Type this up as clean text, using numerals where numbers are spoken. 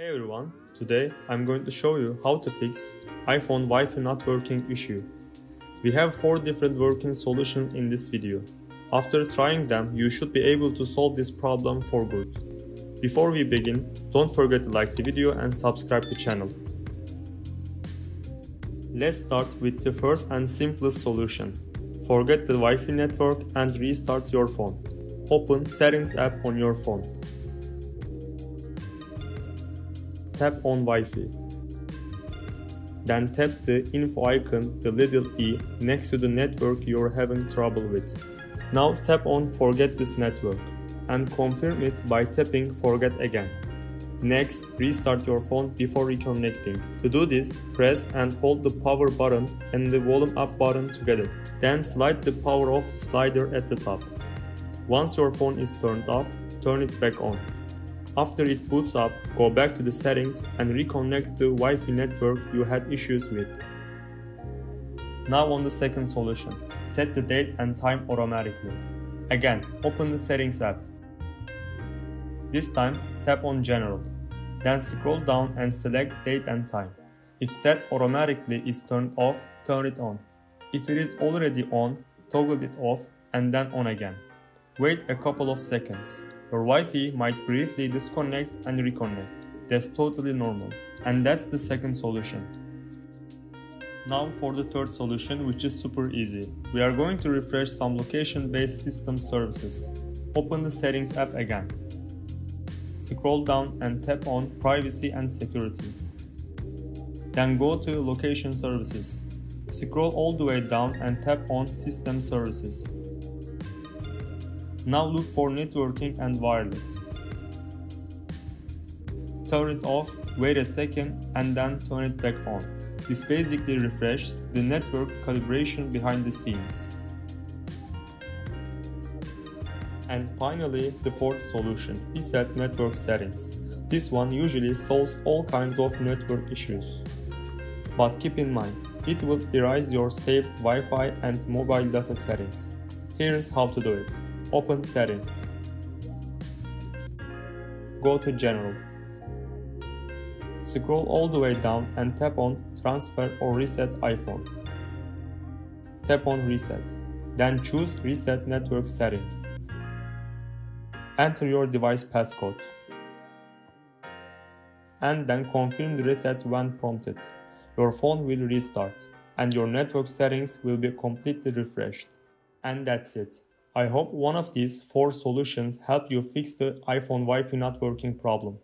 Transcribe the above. Hey everyone, today I'm going to show you how to fix iPhone Wi-Fi not working issue. We have 4 different working solutions in this video. After trying them, you should be able to solve this problem for good. Before we begin, don't forget to like the video and subscribe the channel. Let's start with the first and simplest solution. Forget the Wi-Fi network and restart your phone. Open Settings app on your phone. Tap on Wi-Fi. Then tap the info icon, the little e, next to the network you're having trouble with. Now tap on Forget this network and confirm it by tapping Forget again. Next, restart your phone before reconnecting. To do this, press and hold the power button and the volume up button together. Then slide the power off slider at the top. Once your phone is turned off, turn it back on. After it boots up, go back to the settings and reconnect the Wi-Fi network you had issues with. Now on the second solution, set the date and time automatically. Again, open the Settings app. This time, tap on General. Then scroll down and select Date and Time. If Set Automatically is turned off, turn it on. If it is already on, toggle it off and then on again. Wait a couple of seconds. Your Wi-Fi might briefly disconnect and reconnect. That's totally normal. And that's the second solution. Now for the third solution, which is super easy. We are going to refresh some location-based system services. Open the Settings app again. Scroll down and tap on Privacy and Security. Then go to Location Services. Scroll all the way down and tap on System Services. Now look for networking and wireless. Turn it off, wait a second and then turn it back on. This basically refreshes the network calibration behind the scenes. And finally, the fourth solution, reset network settings. This one usually solves all kinds of network issues. But keep in mind, it will erase your saved Wi-Fi and mobile data settings. Here's how to do it. Open Settings. Go to General. Scroll all the way down and tap on Transfer or Reset iPhone. Tap on Reset. Then choose Reset Network Settings. Enter your device passcode. And then confirm the reset when prompted. Your phone will restart and your network settings will be completely refreshed. And that's it. I hope one of these 4 solutions help you fix the iPhone Wi-Fi not working problem.